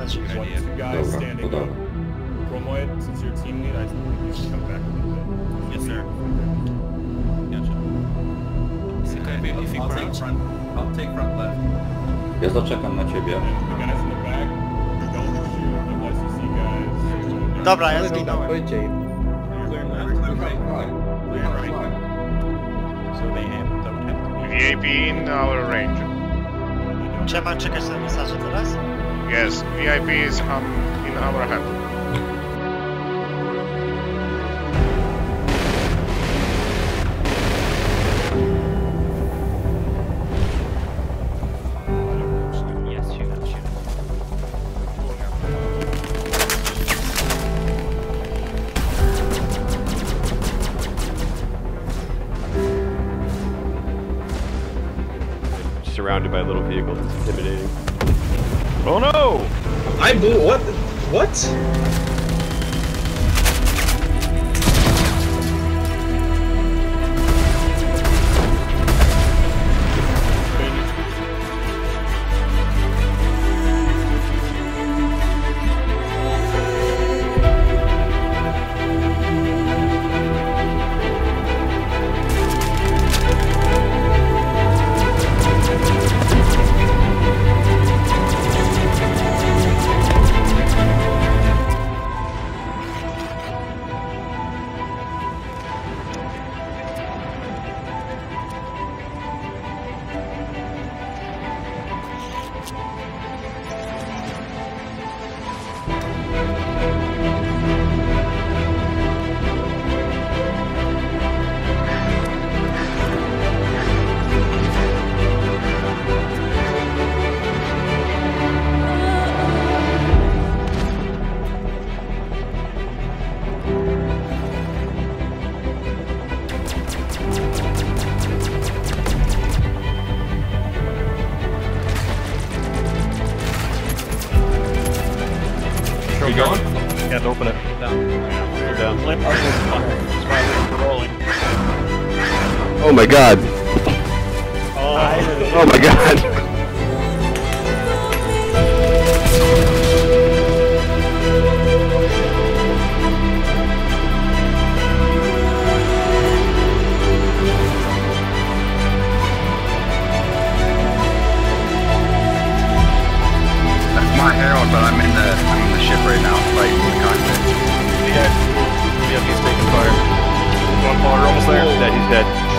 That's a good idea. Two guys standing up. Bromoid, since you're team lead, I think you should come back a little bit. Yes, sir. Gotcha. Okay, I'll take front left. Ja zaczekam na ciebie. Dobra, ja zginąłem. VAP in our range. Trzeba czekać na mesaże teraz? Yes, VIP is in our hand. Surrounded by little vehicles, it's intimidating. Oh no! I blew. What? What? Open it. Down. That's why we're rolling. Oh my god. Oh my god. That's Mark Harold, but I'm in the ship right now, fighting. He's taking fire. One more, almost there. That he's dead.